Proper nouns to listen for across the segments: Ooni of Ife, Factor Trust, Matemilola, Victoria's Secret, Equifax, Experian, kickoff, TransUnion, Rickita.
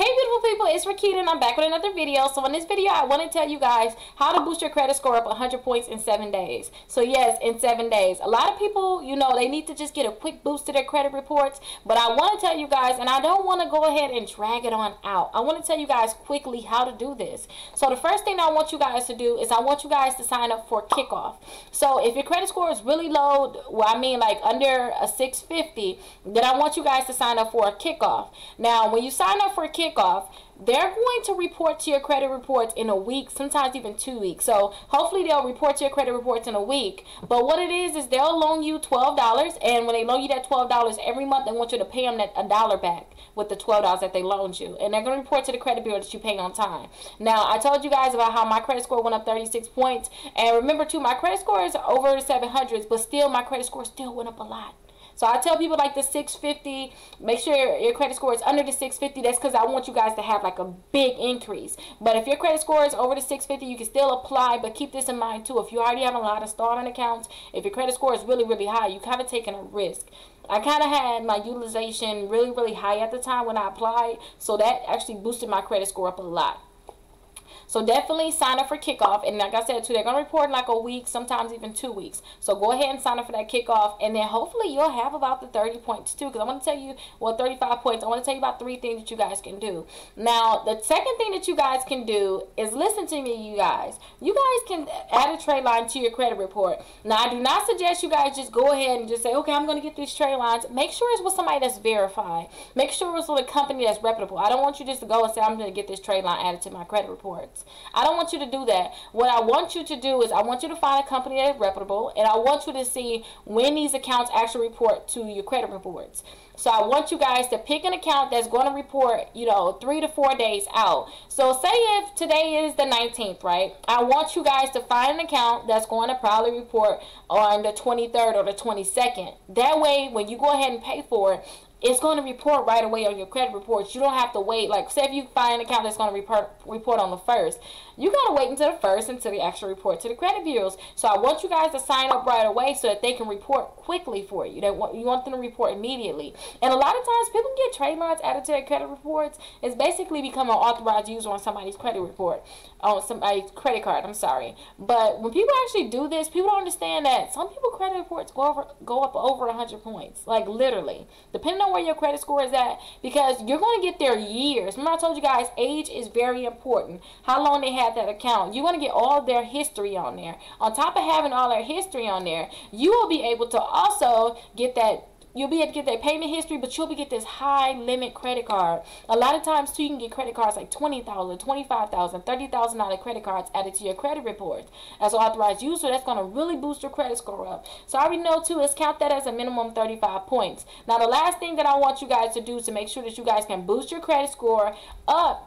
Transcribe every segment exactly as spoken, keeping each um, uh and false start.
Hey beautiful people, it's Rickita and I'm back with another video. So in this video, I want to tell you guys how to boost your credit score up one hundred points in seven days. So yes, in seven days. A lot of people, you know, they need to just get a quick boost to their credit reports. But I want to tell you guys, and I don't want to go ahead and drag it on out. I want to tell you guys quickly how to do this. So the first thing I want you guys to do is I want you guys to sign up for Kickoff. So if your credit score is really low, well, I mean like under a six fifty, then I want you guys to sign up for a Kickoff. Now, when you sign up for Kickoff, Off, they're going to report to your credit reports in a week, sometimes even two weeks. So hopefully they'll report to your credit reports in a week. But what it is is they'll loan you twelve dollars, and when they loan you that twelve dollars every month, they want you to pay them that a dollar back with the twelve dollars that they loaned you. And they're going to report to the credit bureau that you pay on time. Now, I told you guys about how my credit score went up thirty-six points. And remember too, my credit score is over seven hundreds, but still my credit score still went up a lot. So I tell people like the six fifty, make sure your credit score is under the six fifty. That's because I want you guys to have like a big increase. But if your credit score is over the six fifty, you can still apply. But keep this in mind too. If you already have a lot of starting accounts, if your credit score is really, really high, you kind of taking a risk. I kind of had my utilization really, really high at the time when I applied. So that actually boosted my credit score up a lot. So definitely sign up for Kickoff. And like I said, too, they're going to report in like a week, sometimes even two weeks. So go ahead and sign up for that Kickoff. And then hopefully you'll have about the thirty points, too. Because I want to tell you, well, thirty-five points. I want to tell you about three things that you guys can do. Now, the second thing that you guys can do is listen to me, you guys. You guys can add a trade line to your credit report. Now, I do not suggest you guys just go ahead and just say, okay, I'm going to get these trade lines. Make sure it's with somebody that's verified. Make sure it's with a company that's reputable. I don't want you just to go and say, I'm going to get this trade line added to my credit report. I don't want you to do that. What I want you to do is I want you to find a company that is reputable, and I want you to see when these accounts actually report to your credit reports. So I want you guys to pick an account that's going to report, you know, three to four days out. So say if today is the nineteenth, right? I want you guys to find an account that's going to probably report on the twenty-third or the twenty-second. That way, when you go ahead and pay for it, it's going to report right away on your credit reports. You don't have to wait. Like, say if you find an account that's going to report, report on the first. You got to wait until the first until they actually report to the credit bureaus. So I want you guys to sign up right away so that they can report quickly for you. They want, you want them to report immediately. And a lot of times people get trade lines added to their credit reports. It's basically become an authorized user on somebody's credit report. On somebody's credit card, I'm sorry. But when people actually do this, people don't understand that some people's credit reports go, over, go up over one hundred points. Like, literally. Depending on where your credit score is at, because you're going to get their years. Remember I told you guys, age is very important. How long they had that account. You're going to get all their history on there. On top of having all their history on there, you will be able to also get that You'll be able to get their payment history, but you'll be get this high limit credit card. A lot of times, too, you can get credit cards like twenty thousand dollars, twenty-five thousand dollars, thirty thousand dollars credit cards added to your credit report. As an authorized user, that's going to really boost your credit score up. So I already know, too, is count that as a minimum thirty-five points. Now, the last thing that I want you guys to do to make sure that you guys can boost your credit score up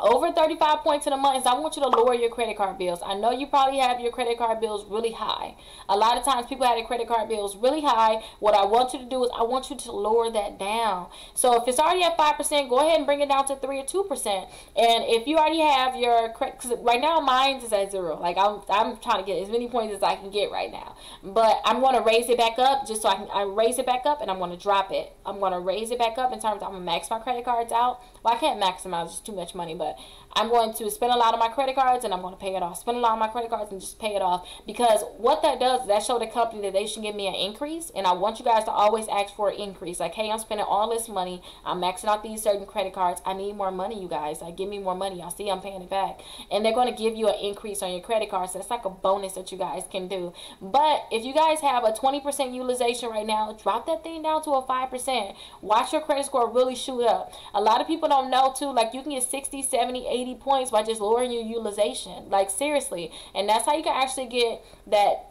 over thirty-five points in a month, so I want you to lower your credit card bills. I know you probably have your credit card bills really high. A lot of times people have their credit card bills really high. What I want you to do is I want you to lower that down. So if it's already at five percent, go ahead and bring it down to three or two percent. And if you already have your credit, because right now mine is at zero. Like I'm, I'm trying to get as many points as I can get right now. But I'm going to raise it back up just so I can I raise it back up and I'm going to drop it. I'm going to raise it back up in terms of I'm going to max my credit cards out. Well, I can't maximize, it's too much money, but I'm going to spend a lot on my credit cards and I'm going to pay it off. Spend a lot on my credit cards and just pay it off, because what that does is that show the company that they should give me an increase, and I want you guys to always ask for an increase. Like, hey, I'm spending all this money. I'm maxing out these certain credit cards. I need more money, you guys. Like, give me more money. I see I'm paying it back. And they're going to give you an increase on your credit cards. So that's like a bonus that you guys can do. But if you guys have a twenty percent utilization right now, drop that thing down to a five percent. Watch your credit score really shoot up. A lot of people don't know too, like you can get sixty, seventy, eighty points by just lowering your utilization. Like, seriously. And that's how you can actually get that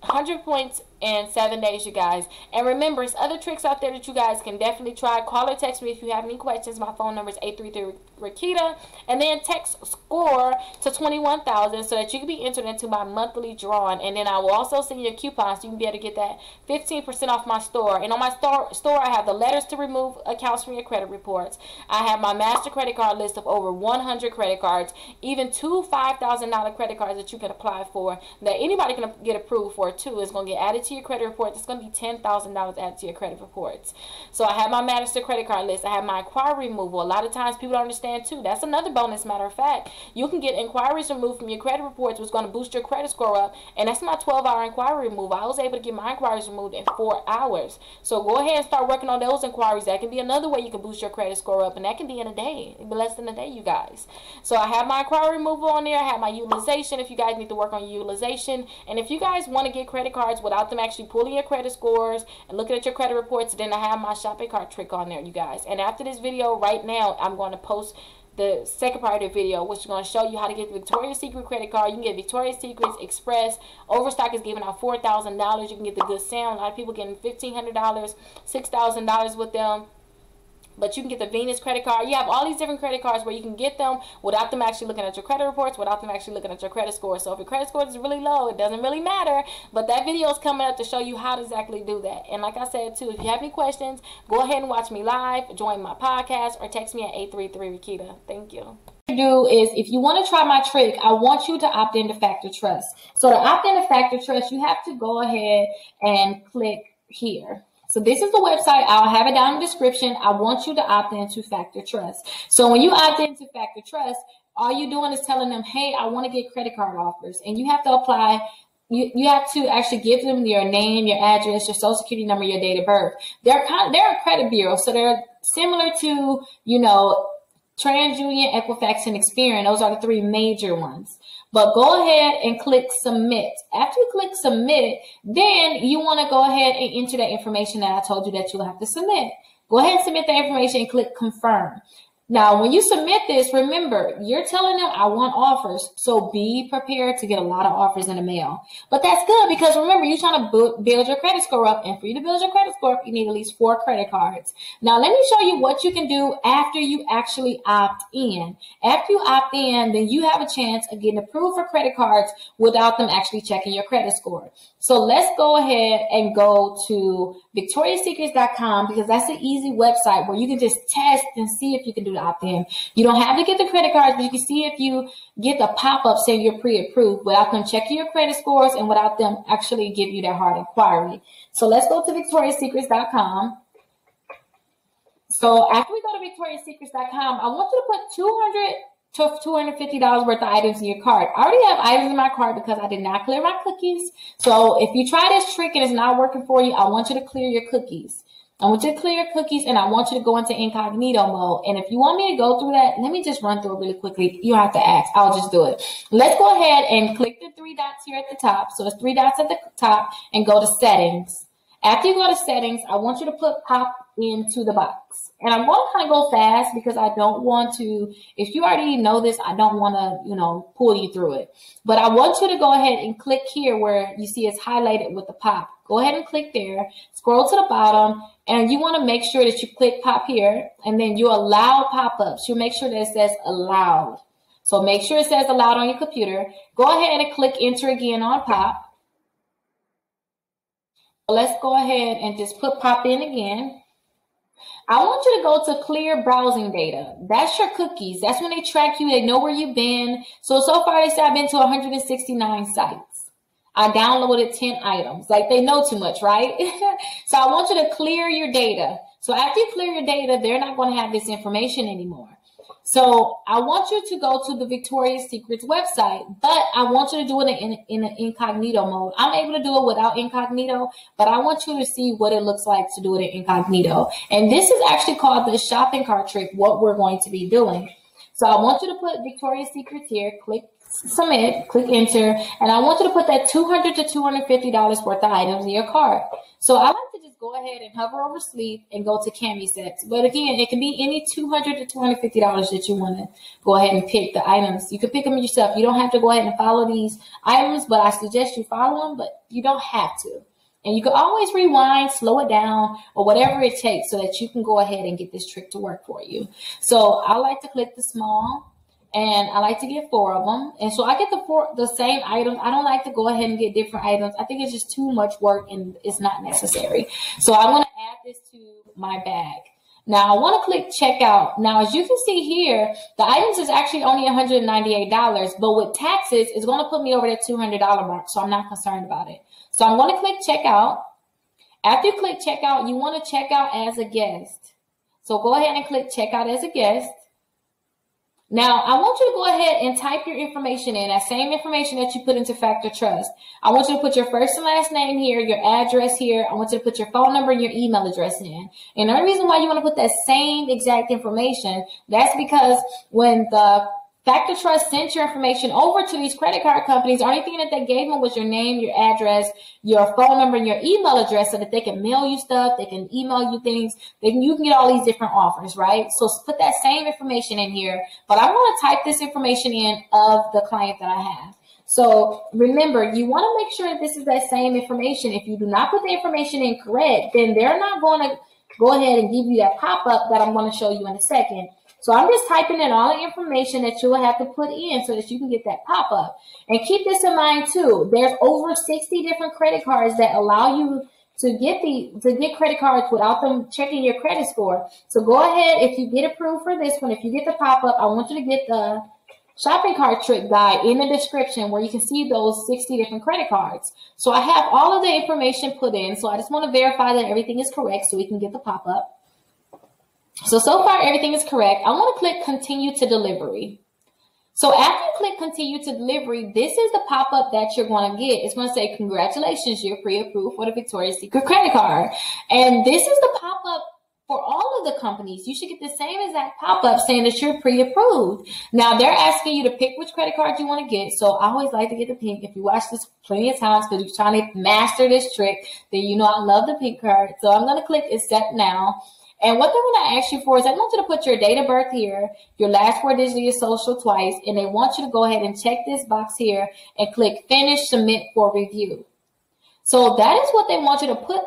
one hundred points in seven days, you guys. And remember, it's other tricks out there that you guys can definitely try. Call or text me if you have any questions. My phone number is eight three three Rickita. And then text SCORE to twenty-one thousand so that you can be entered into my monthly drawing. And then I will also send you a coupon so you can be able to get that fifteen percent off my store. And on my store, store, I have the letters to remove accounts from your credit reports. I have my master credit card list of over one hundred credit cards, even two five thousand dollar credit cards that you can apply for, that anybody can get approved for, too. Is going to get added to your credit reports, it's going to be ten thousand dollars added to your credit reports. So I have my Magister credit card list. I have my inquiry removal. A lot of times people don't understand too. That's another bonus, matter of fact. You can get inquiries removed from your credit reports, which is going to boost your credit score up. And that's my twelve hour inquiry removal. I was able to get my inquiries removed in four hours. So go ahead and start working on those inquiries. That can be another way you can boost your credit score up. And that can be in a day, less than a day, you guys. So I have my inquiry removal on there. I have my utilization if you guys need to work on your utilization. And if you guys want to get credit cards without them actually pulling your credit scores and looking at your credit reports, then I have my shopping cart trick on there, you guys. And after this video right now, I'm going to post the second part of the video, which is going to show you how to get the Victoria's Secret credit card. You can get Victoria's Secret's Express. Overstock is giving out four thousand dollars. You can get the Good Sound. A lot of people getting fifteen hundred dollars, six thousand dollars with them. But you can get the Venus credit card. You have all these different credit cards where you can get them without them actually looking at your credit reports, without them actually looking at your credit score. So if your credit score is really low, it doesn't really matter. But that video is coming up to show you how to exactly do that. And like I said, too, if you have any questions, go ahead and watch me live, join my podcast, or text me at eight three three Rickita. Thank you. Do is if you want to try my trick, I want you to opt into Factor Trust. So to opt into Factor Trust, you have to go ahead and click here. So this is the website. I'll have it down in the description. I want you to opt into Factor Trust. So when you opt into Factor Trust, all you're doing is telling them, hey, I want to get credit card offers. And you have to apply. You, you have to actually give them your name, your address, your social security number, your date of birth. They're, they're a credit bureau, so they're similar to, you know, TransUnion, Equifax, and Experian. Those are the three major ones. But go ahead and click submit. After you click submit, then you want to go ahead and enter that information that I told you that you'll have to submit. Go ahead and submit the information and click confirm. Now, when you submit this, remember, you're telling them I want offers, so be prepared to get a lot of offers in the mail. But that's good because, remember, you're trying to build your credit score up, and for you to build your credit score up, you need at least four credit cards. Now, let me show you what you can do after you actually opt in. After you opt in, then you have a chance of getting approved for credit cards without them actually checking your credit score. So let's go ahead and go to victoria secrets dot com because that's an easy website where you can just test and see if you can do the opt in. You don't have to get the credit cards, but you can see if you get the pop up saying you're pre-approved without them checking your credit scores and without them actually give you that hard inquiry. So let's go to victoria secrets dot com. So after we go to victoria secrets dot com, I want you to put two hundred to two hundred fifty dollars worth of items in your cart. I already have items in my cart because I did not clear my cookies. So if you try this trick and it's not working for you, I want you to clear your cookies. I want you to clear your cookies and I want you to go into incognito mode. And if you want me to go through that, let me just run through it really quickly. You don't have to ask. I'll just do it. Let's go ahead and click the three dots here at the top. So there's three dots at the top and go to settings. After you go to settings, I want you to put pop into the box. And I'm going to kind of go fast because I don't want to, if you already know this, I don't want to, you know, pull you through it. But I want you to go ahead and click here where you see it's highlighted with the pop. Go ahead and click there, scroll to the bottom, and you want to make sure that you click pop here, and then you allow pop-ups. You make sure that it says allowed. So make sure it says allowed on your computer. Go ahead and click enter again on pop. Let's go ahead and just put pop in again. I want you to go to clear browsing data. That's your cookies. That's when they track you. They know where you've been. So, so far they say I've been to one hundred sixty-nine sites. I downloaded ten items. Like, they know too much, right? So I want you to clear your data. So after you clear your data, they're not going to have this information anymore. So I want you to go to the Victoria's Secrets website, but I want you to do it in, in, in an incognito mode. I'm able to do it without incognito, but I want you to see what it looks like to do it in incognito. And this is actually called the shopping cart trick, what we're going to be doing. So I want you to put Victoria's Secrets here, click submit, click enter, and I want you to put that two hundred to two hundred fifty dollars worth of items in your cart. So I like to just go ahead and hover over sleep and go to cami sets. But again, it can be any two hundred to two hundred fifty dollars that you want to go ahead and pick the items. You can pick them yourself. You don't have to go ahead and follow these items, but I suggest you follow them, but you don't have to. And you can always rewind, slow it down, or whatever it takes so that you can go ahead and get this trick to work for you. So I like to click the small. And I like to get four of them. And so I get the four, the same items. I don't like to go ahead and get different items. I think it's just too much work and it's not necessary. So I want to add this to my bag. Now I want to click checkout. Now, as you can see here, the items is actually only one hundred ninety-eight dollars, but with taxes, it's going to put me over that two hundred dollars mark, so I'm not concerned about it. So I'm going to click checkout. After you click checkout, you want to check out as a guest. So go ahead and click checkout as a guest. Now, I want you to go ahead and type your information in, that same information that you put into Factor Trust. I want you to put your first and last name here, your address here. I want you to put your phone number and your email address in. And the only reason why you want to put that same exact information, that's because when the Factor Trust sent your information over to these credit card companies, the only thing that they gave them was your name, your address, your phone number, and your email address so that they can mail you stuff, they can email you things, then you can get all these different offers, right? So put that same information in here, but I want to type this information in of the client that I have. So remember, you want to make sure that this is that same information. If you do not put the information in correct, then they're not going to go ahead and give you that pop-up that I'm going to show you in a second. So I'm just typing in all the information that you will have to put in so that you can get that pop-up. And keep this in mind too, there's over sixty different credit cards that allow you to get the to get credit cards without them checking your credit score. So go ahead, if you get approved for this one, if you get the pop-up, I want you to get the shopping cart trick guide in the description where you can see those sixty different credit cards. So I have all of the information put in, so I just want to verify that everything is correct so we can get the pop-up. So, so far everything is correct. I want to click continue to delivery. So after you click continue to delivery, this is the pop-up that you're going to get. It's going to say, congratulations, you're pre-approved for the Victoria's Secret credit card. And this is the pop-up for all of the companies. You should get the same exact pop-up saying that you're pre-approved. Now they're asking you to pick which credit card you want to get. So I always like to get the pink. If you watch this plenty of times because you're trying to master this trick, then you know I love the pink card. So I'm going to click accept now. And what they're going to ask you for is I want you to put your date of birth here, your last four digits of your social twice, and they want you to go ahead and check this box here and click finish, submit for review. So that is what they want you to put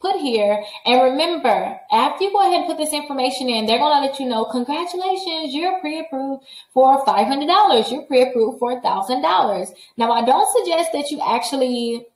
put here. And remember, after you go ahead and put this information in, they're going to let you know, congratulations, you're pre-approved for five hundred dollars. You're pre-approved for one thousand dollars. Now, I don't suggest that you actually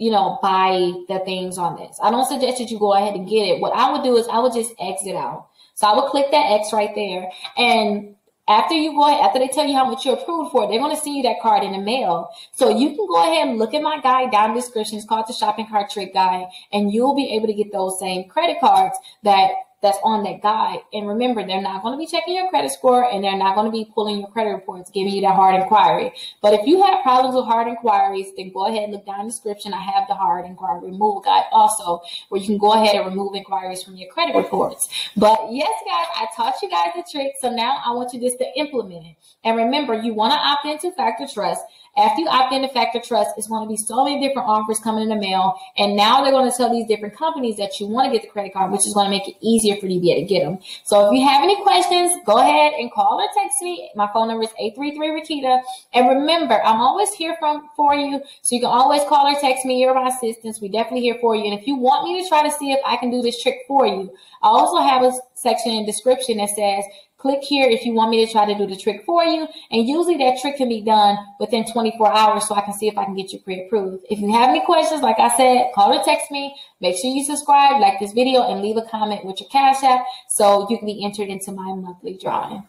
you know, buy the things on this. I don't suggest that you go ahead and get it. What I would do is I would just exit out. So I would click that X right there. And after you go ahead, after they tell you how much you're approved for, they're going to send you that card in the mail. So you can go ahead and look at my guide down in the description. It's called the Shopping Cart Trick Guide. And you'll be able to get those same credit cards that that's on that guide. And remember, they're not going to be checking your credit score and they're not going to be pulling your credit reports, giving you that hard inquiry. But if you have problems with hard inquiries, then go ahead and look down in the description. I have the hard inquiry removal guide also, where you can go ahead and remove inquiries from your credit reports. But yes, guys, I taught you guys the trick. So now I want you just to implement it. And remember, you want to opt into Factor Trust. After you opt into Factor Trust, it's going to be so many different offers coming in the mail. And now they're going to tell these different companies that you want to get the credit card, which is going to make it easier for you to be able to get them. So if you have any questions, go ahead and call or text me. My phone number is eight three three Rickita. And remember, I'm always here from, for you. So you can always call or text me. You're my assistants. We're definitely here for you. And if you want me to try to see if I can do this trick for you, I also have a section in the description that says, click here if you want me to try to do the trick for you. And usually that trick can be done within twenty-four hours, so I can see if I can get you pre-approved. If you have any questions, like I said, call or text me. Make sure you subscribe, like this video, and leave a comment with your Cash App so you can be entered into my monthly drawing.